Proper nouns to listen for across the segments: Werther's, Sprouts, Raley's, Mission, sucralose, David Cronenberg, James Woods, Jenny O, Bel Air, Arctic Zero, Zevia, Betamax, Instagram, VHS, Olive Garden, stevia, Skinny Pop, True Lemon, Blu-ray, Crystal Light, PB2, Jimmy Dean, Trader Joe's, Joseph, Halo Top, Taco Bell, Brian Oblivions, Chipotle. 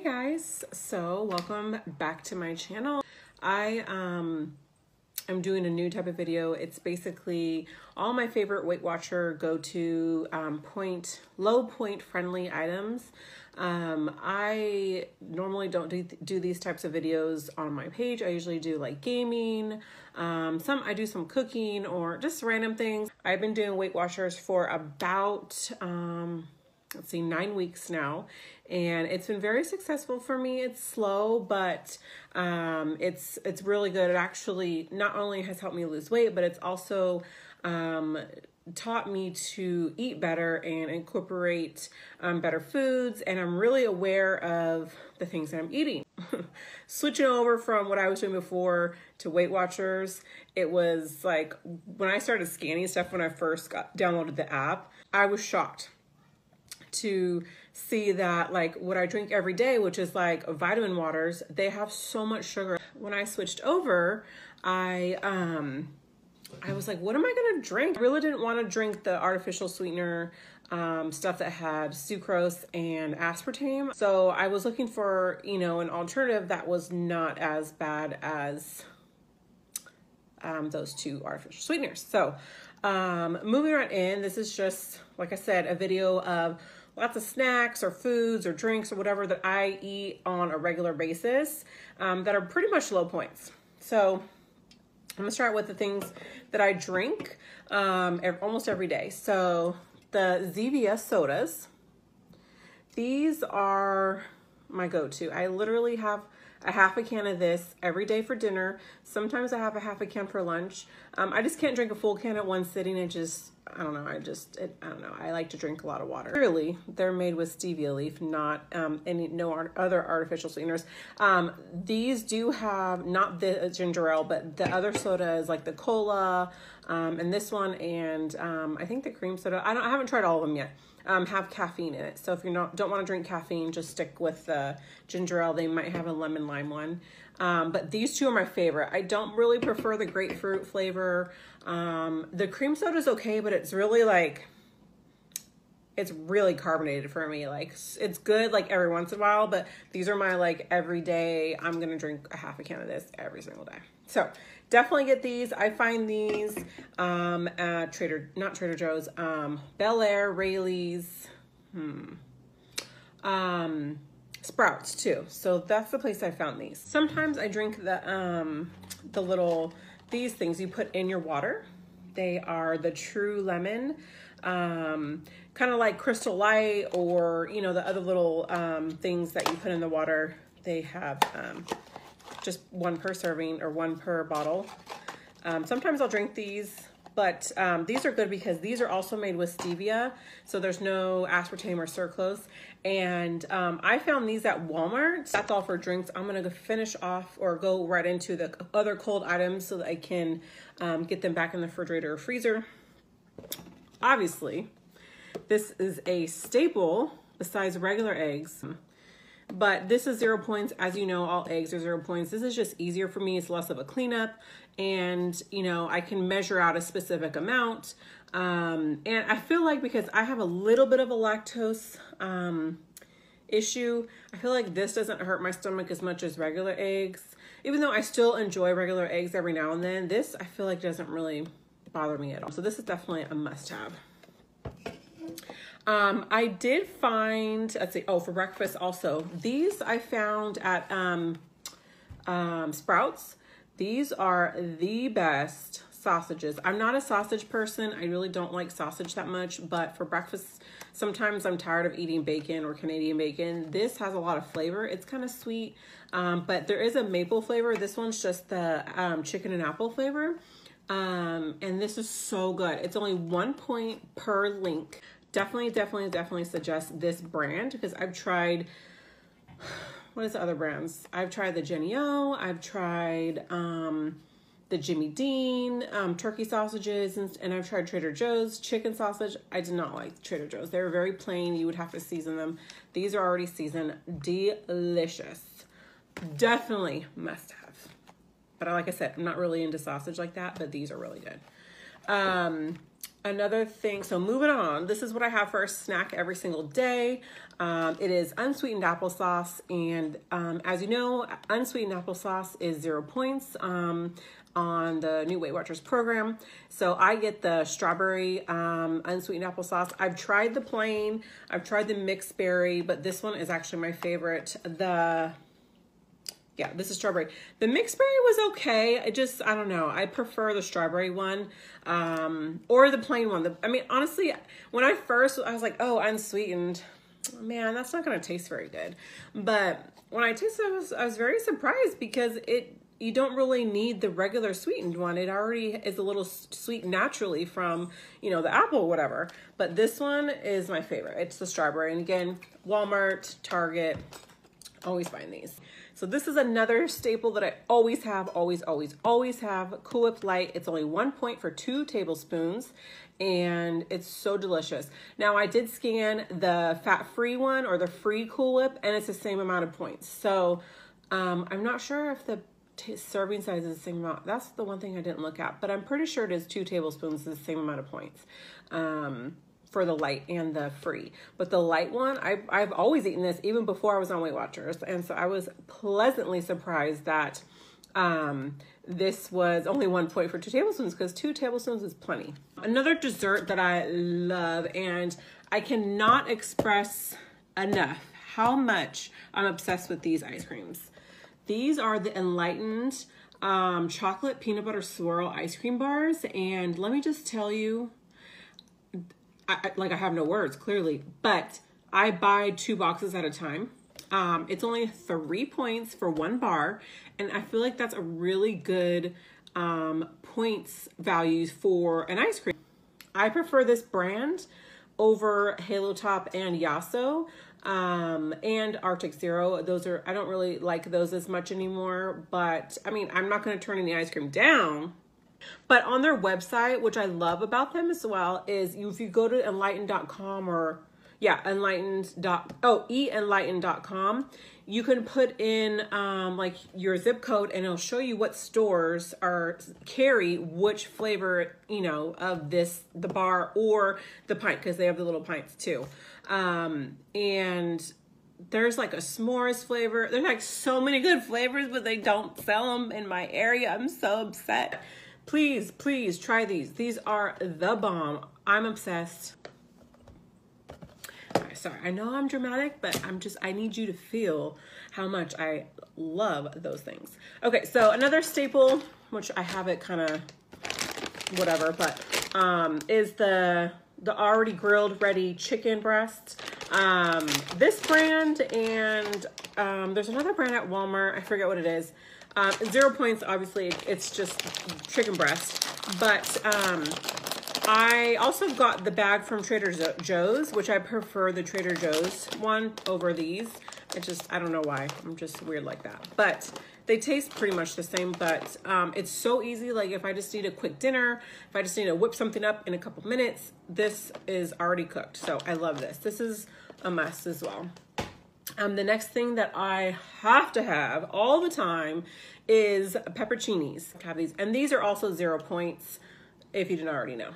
Hey guys, so welcome back to my channel. I'm doing a new type of video. It's basically all my favorite Weight Watcher go-to low point friendly items. I normally don't do these types of videos on my page. I usually do like gaming, I do some cooking or just random things. I've been doing Weight Watchers for about let's see, 9 weeks now, and it's been very successful for me. It's slow, but it's really good. It actually not only has helped me lose weight, but it's also taught me to eat better and incorporate better foods, and I'm really aware of the things that I'm eating. Switching over from what I was doing before to Weight Watchers, it was like when I started scanning stuff when I first downloaded the app, I was shocked to see that like what I drink every day, which is like vitamin waters, they have so much sugar. When I switched over, I was like, what am I gonna drink? I really didn't want to drink the artificial sweetener stuff that had sucrose and aspartame. So I was looking for, you know, an alternative that was not as bad as those two artificial sweeteners. So moving right in, this is just, like I said, a video of lots of snacks or foods or drinks or whatever that I eat on a regular basis that are pretty much low points. So I'm gonna start with the things that I drink almost every day. So the Zevia sodas, these are my go-to. I literally have a half a can of this every day for dinner. Sometimes I have a half a can for lunch. I just can't drink a full can at one sitting. I like to drink a lot of water. Clearly, they're made with stevia leaf, not other artificial sweeteners. These do have, not the ginger ale, but the other sodas like the cola and this one, and I think the cream soda, I haven't tried all of them yet, have caffeine in it. So if you don't want to drink caffeine, just stick with the ginger ale. They might have a lemon lime one. But these two are my favorite. I don't really prefer the grapefruit flavor. The cream soda is okay, but it's really like, it's really carbonated for me. Like it's good like every once in a while, but these are my like everyday, I'm going to drink a half a can of this every single day. So definitely get these. I find these at not Trader Joe's, Bel Air, Raley's, Sprouts too. So that's the place I found these. Sometimes I drink the little, these things you put in your water. They are the True Lemon, kind of like Crystal Light, or, you know, the other little things that you put in the water. They have just one per serving or one per bottle. Sometimes I'll drink these, but these are good because these are also made with stevia, so there's no aspartame or sucralose. And I found these at Walmart. That's all for drinks. I'm gonna finish off or go right into the other cold items so that I can get them back in the refrigerator or freezer. Obviously, this is a staple besides regular eggs, but this is 0 points. As you know, all eggs are 0 points. This is just easier for me. It's less of a cleanup, and you know, I can measure out a specific amount. And I feel like because I have a little bit of a lactose issue, I feel like this doesn't hurt my stomach as much as regular eggs. Even though I still enjoy regular eggs every now and then, this I feel like doesn't really bother me at all. So this is definitely a must-have. I did find, let's see, oh, for breakfast also, these I found at Sprouts. These are the best sausages. I'm not a sausage person. I really don't like sausage that much, but for breakfast, sometimes I'm tired of eating bacon or Canadian bacon. This has a lot of flavor. It's kind of sweet, but there is a maple flavor. This one's just the chicken and apple flavor, and this is so good. It's only 1 point per link. Definitely suggest this brand because I've tried, what is the other brands? I've tried the Jenny O, I've tried the Jimmy Dean, turkey sausages, and I've tried Trader Joe's chicken sausage. I did not like Trader Joe's. They were very plain. You would have to season them. These are already seasoned. Delicious. Definitely must have. But like I said, I'm not really into sausage like that, but these are really good. Another thing, so moving on, this is what I have for a snack every single day. It is unsweetened applesauce, and as you know, unsweetened applesauce is 0 points on the new Weight Watchers program. So I get the strawberry unsweetened applesauce. I've tried the plain, I've tried the mixed berry, but this one is actually my favorite. Yeah, this is strawberry. The mixed berry was okay. I don't know. I prefer the strawberry one or the plain one. I mean, honestly, when I was like, oh, unsweetened. Man, that's not going to taste very good. But when I tasted it, I was very surprised because you don't really need the regular sweetened one. It already is a little sweet naturally from, you know, the apple or whatever. But this one is my favorite. It's the strawberry. And again, Walmart, Target, always find these. So this is another staple that I always have, always have. Cool Whip Lite. It's only 1 point for 2 tablespoons, and it's so delicious. Now I did scan the fat-free one or the free Cool Whip, and it's the same amount of points. So I'm not sure if the serving size is the same amount. That's the one thing I didn't look at, but I'm pretty sure it is 2 tablespoons, the same amount of points. For the light and the free. But the light one, I've always eaten this even before I was on Weight Watchers. And so I was pleasantly surprised that this was only 1 point for 2 tablespoons, because 2 tablespoons is plenty. Another dessert that I love, and I cannot express enough how much I'm obsessed with these ice creams. These are the Enlightened chocolate peanut butter swirl ice cream bars. And let me just tell you, I have no words, clearly, but I buy 2 boxes at a time. It's only 3 points for 1 bar, and I feel like that's a really good points value for an ice cream. I prefer this brand over Halo Top and Yasso and Arctic Zero. Those are, I don't really like those as much anymore, but I mean, I'm not going to turn any ice cream down. But on their website, which I love about them as well, is if you go to enlightened.com or, yeah, enlightened.com, you can put in like your zip code, and it'll show you what stores carry which flavor, you know, of the bar or the pint, because they have the little pints too. And there's like a s'mores flavor. There's like so many good flavors, but they don't sell them in my area. I'm so upset. Please, please try these. These are the bomb. I'm obsessed. All right, sorry, I know I'm dramatic, but I need you to feel how much I love those things. Okay, so another staple, which I have it kind of whatever, but is the already grilled ready chicken breast. This brand, and there's another brand at Walmart. I forget what it is. 0 points, obviously, it's just chicken breast. But I also got the bag from Trader Joe's, which I prefer the Trader Joe's one over these. I don't know why. I'm just weird like that. But they taste pretty much the same, but it's so easy. Like if I just need a quick dinner, if I just need to whip something up in a couple minutes, this is already cooked. So I love this. This is a must as well. The next thing that I have to have all the time is pepperoncinis. I have these, and these are also 0 points if you didn't already know.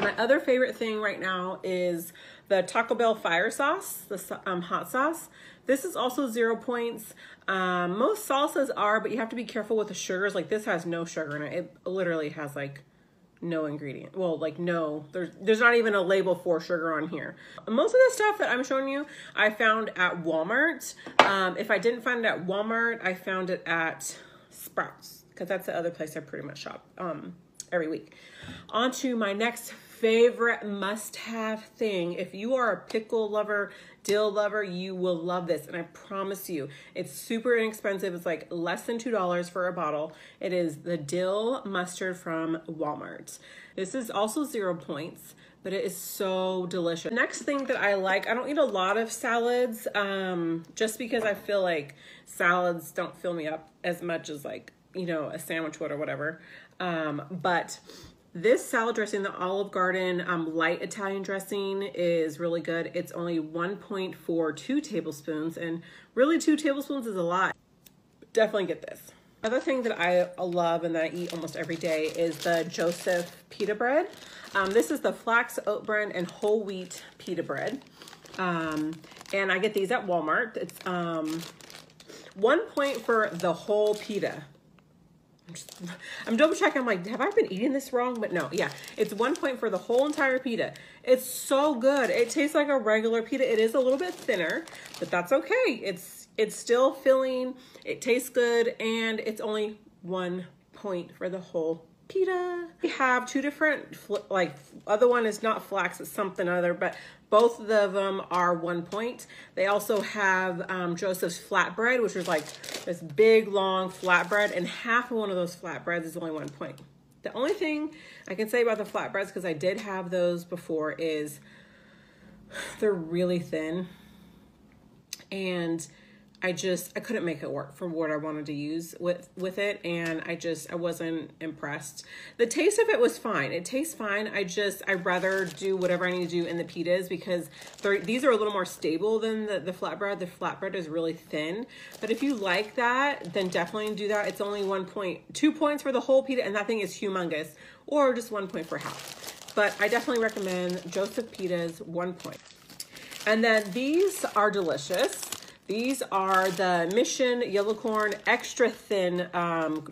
My other favorite thing right now is the Taco Bell fire sauce, the hot sauce. This is also 0 points. Most salsas are, but you have to be careful with the sugars. Like this has no sugar in it. It literally has like no ingredient. Well, like no, there's not even a label for sugar on here. Most of the stuff that I'm showing you, I found at Walmart. If I didn't find it at Walmart, I found it at Sprouts, because that's the other place I pretty much shop every week. On to my next favorite must-have thing. If you are a pickle lover, dill lover, you will love this, and I promise you, it's super inexpensive. It's like less than $2 for a bottle. It is the dill mustard from Walmart. This is also 0 points, but it is so delicious. Next thing that I like, I don't eat a lot of salads, just because I feel like salads don't fill me up as much as like, you know, a sandwich would or whatever, but this salad dressing, the Olive Garden light Italian dressing, is really good. It's only 1 point for 2 tablespoons, and really 2 tablespoons is a lot. Definitely get this. Other thing that I love and that I eat almost every day is the Joseph pita bread. This is the flax, oat bran, and whole wheat pita bread. And I get these at Walmart. It's 1 point for the whole pita. I'm double checking. I'm like, have I been eating this wrong? But no, yeah, it's 1 point for the whole entire pita. It's so good. It tastes like a regular pita. It is a little bit thinner, but that's okay. It's still filling. It tastes good, and it's only 1 point for the whole pita. We have two different, like, other one is not flax, it's something other, but both of them are 1 point. They also have Joseph's flatbread, which is like this big, long flatbread, and half of one of those flatbreads is only 1 point. The only thing I can say about the flatbreads, because I did have those before, is they're really thin, and I couldn't make it work for what I wanted to use with it, and I wasn't impressed. The taste of it was fine. It tastes fine. I'd rather do whatever I need to do in the pitas, because these are a little more stable than the flatbread. The flatbread is really thin, but if you like that, then definitely do that. It's only 1 point, 2 points for the whole pita, and that thing is humongous, or just 1 point for half. But I definitely recommend Joseph pitas, 1 point. And then these are delicious. These are the Mission Yellow Corn Extra Thin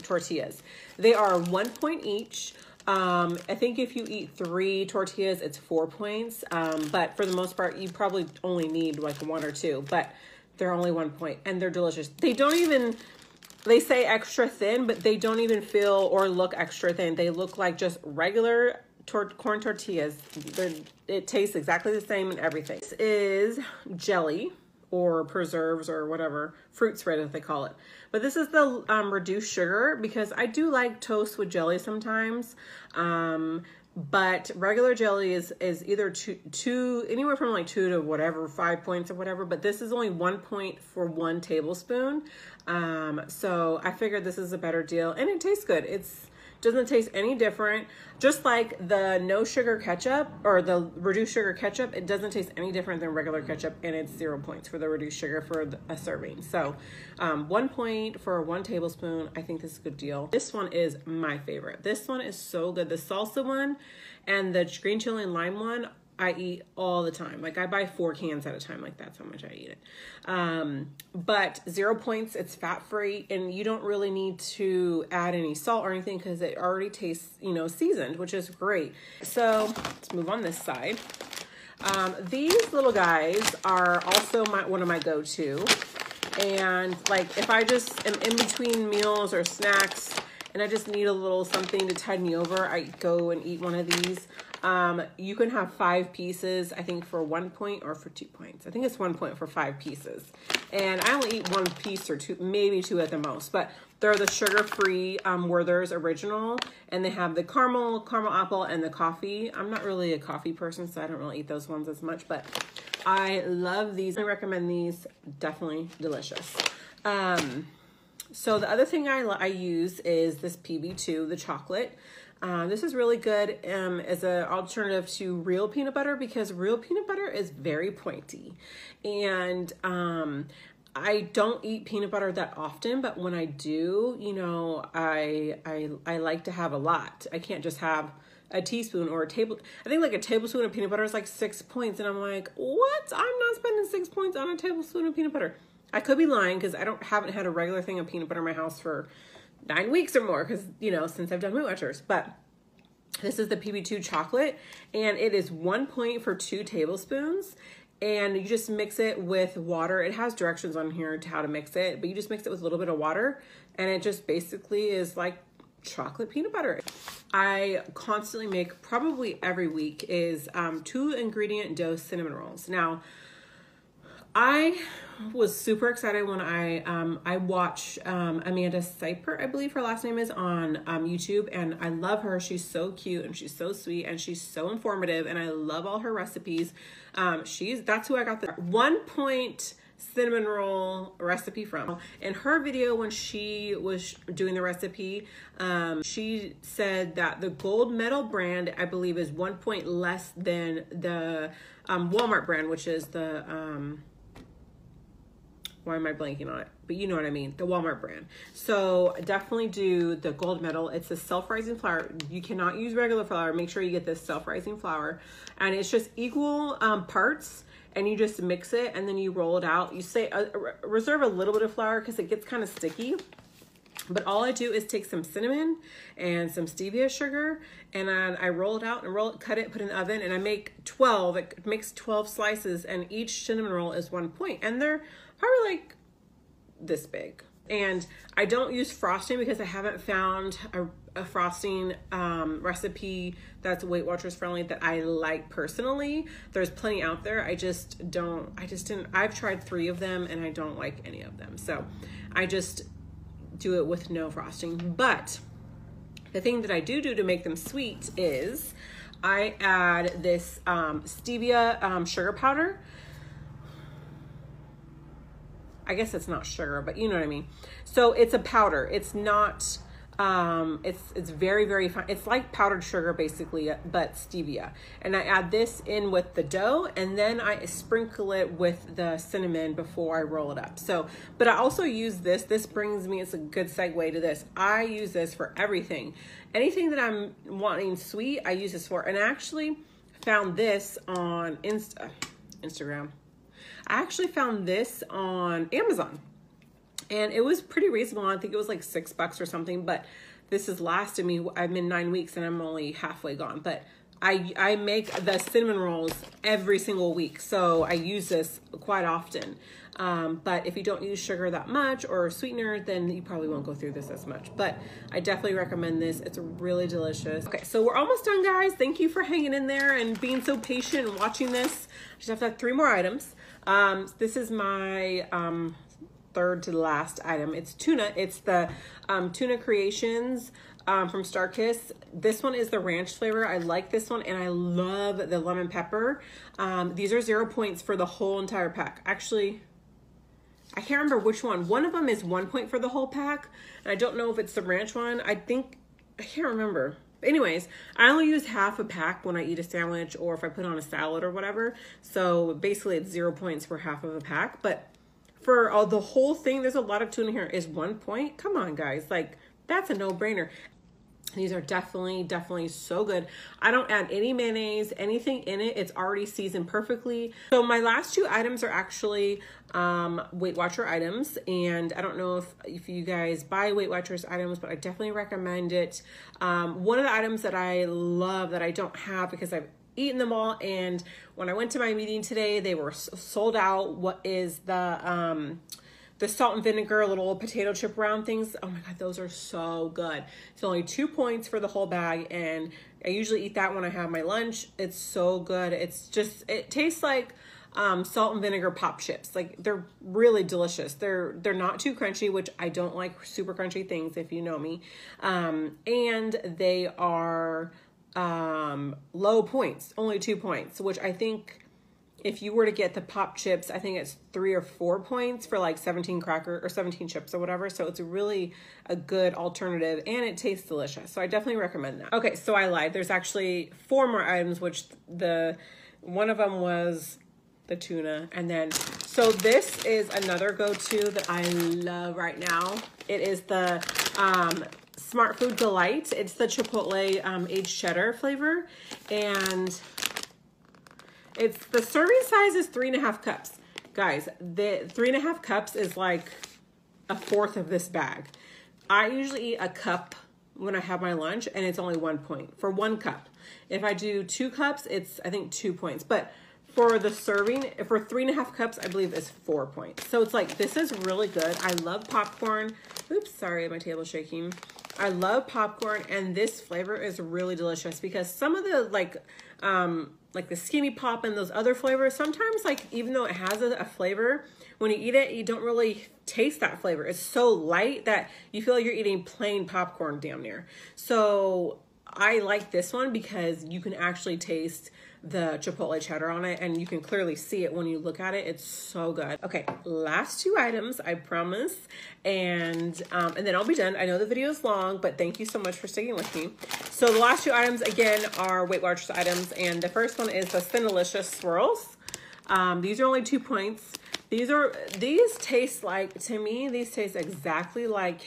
tortillas. They are 1 point each. I think if you eat 3 tortillas, it's 4 points. But for the most part, you probably only need like 1 or 2, but they're only 1 point, and they're delicious. They say extra thin, but they don't even feel or look extra thin. They look like just regular corn tortillas. It tastes exactly the same and everything. This is jelly, or preserves, or whatever, fruit spread as they call it. But this is the reduced sugar, because I do like toast with jelly sometimes, but regular jelly is either anywhere from like 2 to whatever, 5 points or whatever, but this is only 1 point for 1 tablespoon. So I figured this is a better deal, and it tastes good. Doesn't taste any different. Just like the no sugar ketchup, or the reduced sugar ketchup, it doesn't taste any different than regular ketchup, and it's 0 points for the reduced sugar for a serving. So 1 point for 1 tablespoon. I think this is a good deal. This one is my favorite. This one is so good. The salsa one and the green chili and lime one, I eat all the time. Like, I buy 4 cans at a time. Like, that's how much I eat it. But 0 points, it's fat-free, and you don't really need to add any salt or anything, because it already tastes, you know, seasoned, which is great. So let's move on this side. These little guys are also one of my go-to. And like, if I just am in between meals or snacks and I just need a little something to tide me over, I go and eat one of these. You can have 5 pieces, I think, for 1 point or for 2 points. I think it's 1 point for 5 pieces. And I only eat 1 piece or 2, maybe 2 at the most. But they're the sugar-free Werther's original. And they have the caramel apple, and the coffee. I'm not really a coffee person, so I don't really eat those ones as much. But I love these. I recommend these. Definitely delicious. So the other thing I use is this PB2, the chocolate. This is really good as an alternative to real peanut butter, because real peanut butter is very pointy. And I don't eat peanut butter that often, but when I do, you know, I like to have a lot. I can't just have a teaspoon or a table. I think like a tablespoon of peanut butter is like 6 points. And I'm like, what? I'm not spending 6 points on a tablespoon of peanut butter. I could be lying, because haven't had a regular thing of peanut butter in my house for 9 weeks or more, because, you know, since I've done Weight Watchers. But this is the PB2 chocolate, and it is 1 point for 2 tablespoons, and you just mix it with water. It has directions on here to how to mix it, but you just mix it with a little bit of water, and it just basically is like chocolate peanut butter. I constantly make, probably every week, is 2 ingredient dose cinnamon rolls. Now, I was super excited when I watch Amanda Seyper, I believe her last name is, on YouTube, and I love her. She's so cute, and she's so sweet, and she's so informative, and I love all her recipes. That's who I got the 1 point cinnamon roll recipe from. In her video, when she was doing the recipe, she said that the Gold Medal brand, I believe, is 1 point less than the Walmart brand, which is the Why am I blanking on it? But you know what I mean, the Walmart brand. So definitely do the Gold Medal. It's a self-rising flour. You cannot use regular flour. Make sure you get this self-rising flour. And it's just equal parts, and you just mix it and then you roll it out. You say reserve a little bit of flour because it gets kind of sticky. But all I do is take some cinnamon and some stevia sugar, and I roll it out and roll it, cut it, put it in the oven, and I make 12. It makes 12 slices, and each cinnamon roll is 1 point. And they're probably like this big. And I don't use frosting because I haven't found a frosting recipe that's Weight Watchers friendly that I like personally. There's plenty out there. I've tried 3 of them and I don't like any of them. So I just do it with no frosting. But the thing that I do to make them sweet is I add this stevia sugar powder. I guess it's not sugar, but you know what I mean. So it's a powder. It's not, it's very, very fine. It's like powdered sugar basically, but stevia. And I add this in with the dough, and then I sprinkle it with the cinnamon before I roll it up. So, but I also use this. This brings me, it's a good segue to this. I use this for everything. Anything that I'm wanting sweet, I use this for. And I actually found this on Instagram. I actually found this on Amazon, and it was pretty reasonable. I think it was like $6 or something, but this has lasted me. I'm in 9 weeks and I'm only halfway gone, but I make the cinnamon rolls every single week. So I use this quite often. But if you don't use sugar that much or sweetener, then you probably won't go through this as much, but I definitely recommend this. It's really delicious. Okay. So we're almost done, guys. Thank you for hanging in there and being so patient and watching this. I just have to have 3 more items. This is my, third to the last item. It's tuna. It's the Tuna Creations from StarKist. This one is the ranch flavor. I like this one, and I love the lemon pepper. These are 0 points for the whole entire pack. Actually, I can't remember which one. One of them is 1 point for the whole pack, and I don't know if it's the ranch one. I can't remember. Anyways, I only use half a pack when I eat a sandwich or if I put on a salad or whatever. So basically it's 0 points for half of a pack, but for all the whole thing, there's a lot of tuna here, is 1 point. Come on, guys. Like, that's a no-brainer. These are definitely so good. I don't add any mayonnaise, anything in it. It's already seasoned perfectly. So my last 2 items are actually Weight Watcher items. And I don't know if you guys buy Weight Watchers items, but I definitely recommend it. One of the items that I love that I don't have because I've eaten them all, and when I went to my meeting today, they were sold out. What is the salt and vinegar little potato chip round things? Oh my god, those are so good. It's only 2 points for the whole bag, and I usually eat that when I have my lunch. It's so good. It's just, it tastes like salt and vinegar pop chips. Like, they're really delicious. They're not too crunchy, which I don't like super crunchy things, if you know me. And they are low points, only 2 points, which I think if you were to get the pop chips, I think it's 3 or 4 points for like 17 cracker or 17 chips or whatever. So it's really a good alternative, and it tastes delicious. So I definitely recommend that. Okay. So I lied. There's actually 4 more items, which one of them was the tuna. And then, so this is another go-to that I love right now. It is the, Smartfood Delights. It's the Chipotle aged cheddar flavor, and it's the serving size is 3.5 cups. Guys, the 3.5 cups is like 1/4 of this bag. I usually eat a cup when I have my lunch, and it's only 1 point for 1 cup. If I do 2 cups, it's I think 2 points, but for the serving, for 3.5 cups, I believe is 4 points. So it's like, this is really good. I love popcorn. Oops, sorry, my table's shaking. I love popcorn, and this flavor is really delicious because some of the like the Skinny Pop and those other flavors, sometimes like even though it has a flavor, when you eat it, you don't really taste that flavor. It's so light that you feel like you're eating plain popcorn damn near. So I like this one because you can actually taste the Chipotle cheddar on it, and you can clearly see it when you look at it. It's so good. Okay, last 2 items, I promise. And then I'll be done. I know the video is long, but thank you so much for sticking with me. So the last 2 items, again, are Weight Watchers items. And the first one is the Spindelicious swirls. These are only 2 points. These taste like, to me, these taste exactly like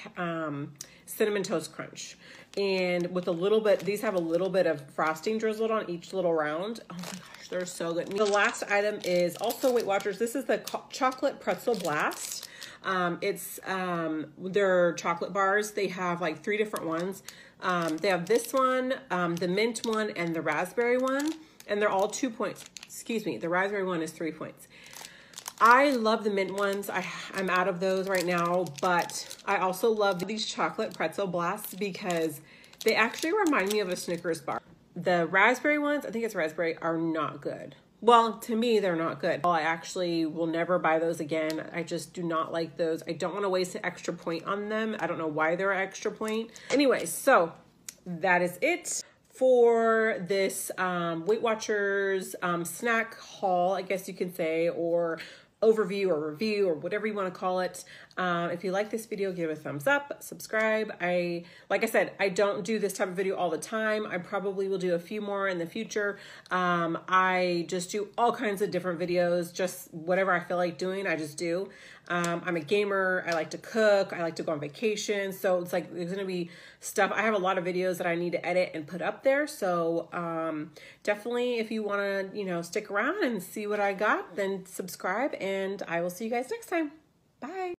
Cinnamon Toast Crunch. And with a little bit, these have a little bit of frosting drizzled on each little round. Oh my gosh, they're so good. The last item is also Weight Watchers. This is the Chocolate Pretzel Blast. They're chocolate bars. They have like 3 different ones. They have this one, the mint one, and the raspberry one. And they're all 2 points. Excuse me, the raspberry one is 3 points. I love the mint ones. I'm out of those right now, but I also love these chocolate pretzel blasts because they actually remind me of a Snickers bar. The raspberry ones, I think it's raspberry, are not good. Well, to me, they're not good. I actually will never buy those again. I just do not like those. I don't want to waste an extra point on them. I don't know why they're an extra point. Anyway, so that is it for this Weight Watchers snack haul, I guess you can say, or overview or review or whatever you want to call it. If you like this video, give it a thumbs up, subscribe. Like I said, I don't do this type of video all the time. I probably will do a few more in the future. I just do all kinds of different videos, just whatever I feel like doing, I just do. I'm a gamer, I like to cook, I like to go on vacation. So it's like, there's gonna be stuff. I have a lot of videos that I need to edit and put up there. So definitely if you wanna, you know, stick around and see what I got, then subscribe, and I will see you guys next time. Bye.